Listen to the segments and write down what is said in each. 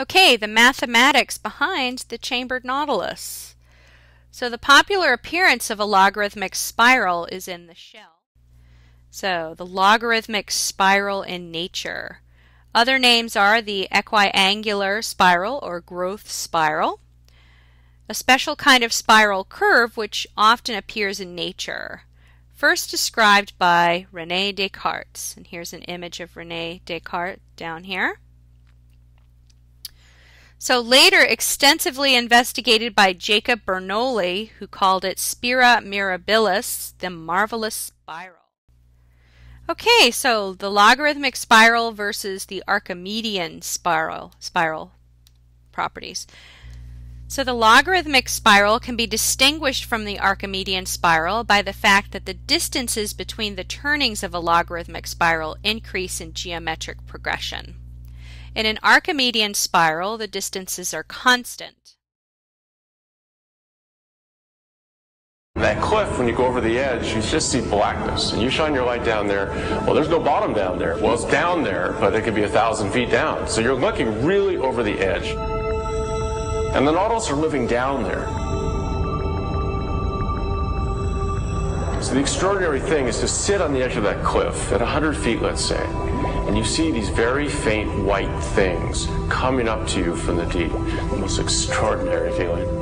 Okay, the mathematics behind the chambered nautilus. So the popular appearance of a logarithmic spiral is in the shell. So the logarithmic spiral in nature. Other names are the equiangular spiral or growth spiral, a special kind of spiral curve which often appears in nature, first described by René Descartes. And here's an image of René Descartes down here. So later extensively investigated by Jacob Bernoulli, who called it Spira Mirabilis, the marvelous spiral. Okay, so the logarithmic spiral versus the Archimedean spiral properties. So the logarithmic spiral can be distinguished from the Archimedean spiral by the fact that the distances between the turnings of a logarithmic spiral increase in geometric progression. In an Archimedean spiral, the distances are constant. That cliff, when you go over the edge, you just see blackness. You shine your light down there, well, there's no bottom down there. Well, it's down there, but it could be 1,000 feet down. So you're looking really over the edge. And the Nautilus are living down there. So the extraordinary thing is to sit on the edge of that cliff at 100 feet, let's say, and you see these very faint white things coming up to you from the deep. The most extraordinary feeling.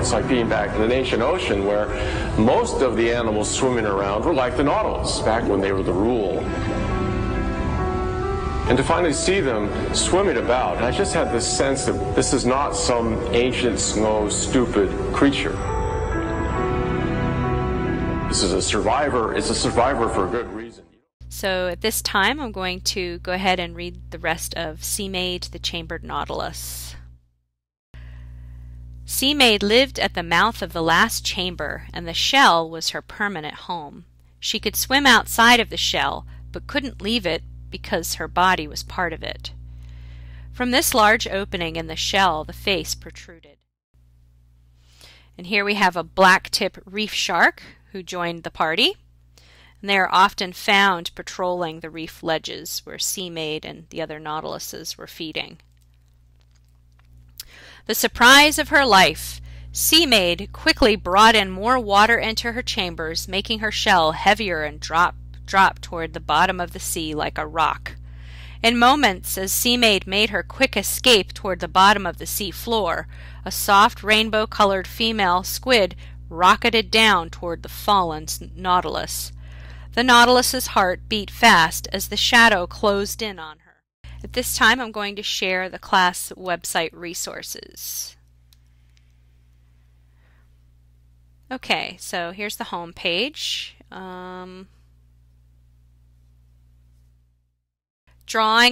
It's like being back in an ancient ocean where most of the animals swimming around were like the Nautilus, back when they were the rule. And to finally see them swimming about, I just had this sense that this is not some ancient, slow, stupid creature. This is a survivor. It's a survivor for a good reason. So at this time, I'm going to go ahead and read the rest of Seamaid, the Chambered Nautilus. Seamaid lived at the mouth of the last chamber, and the shell was her permanent home. She could swim outside of the shell, but couldn't leave it because her body was part of it. From this large opening in the shell, the face protruded. And here we have a blacktip reef shark who joined the party. And they are often found patrolling the reef ledges where Seamaid and the other nautiluses were feeding. The surprise of her life. Seamaid quickly brought in more water into her chambers, making her shell heavier and drop toward the bottom of the sea like a rock. In moments, as Seamaid made her quick escape toward the bottom of the sea floor, a soft rainbow-colored female squid rocketed down toward the fallen Nautilus. The Nautilus's heart beat fast as the shadow closed in on her. At this time, I'm going to share the class website resources. Okay, so here's the home page. Drawing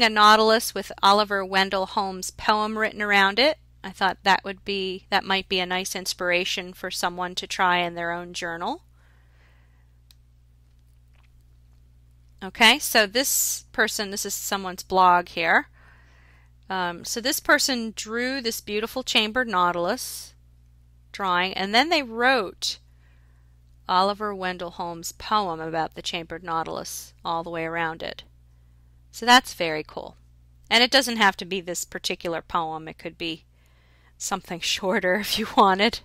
a Nautilus with Oliver Wendell Holmes' poem written around it. I thought that might be a nice inspiration for someone to try in their own journal. Okay, so this is someone's blog here. So this person drew this beautiful chambered nautilus drawing, and then they wrote Oliver Wendell Holmes' poem about the chambered nautilus all the way around it. So that's very cool. And it doesn't have to be this particular poem. It could be something shorter if you wanted.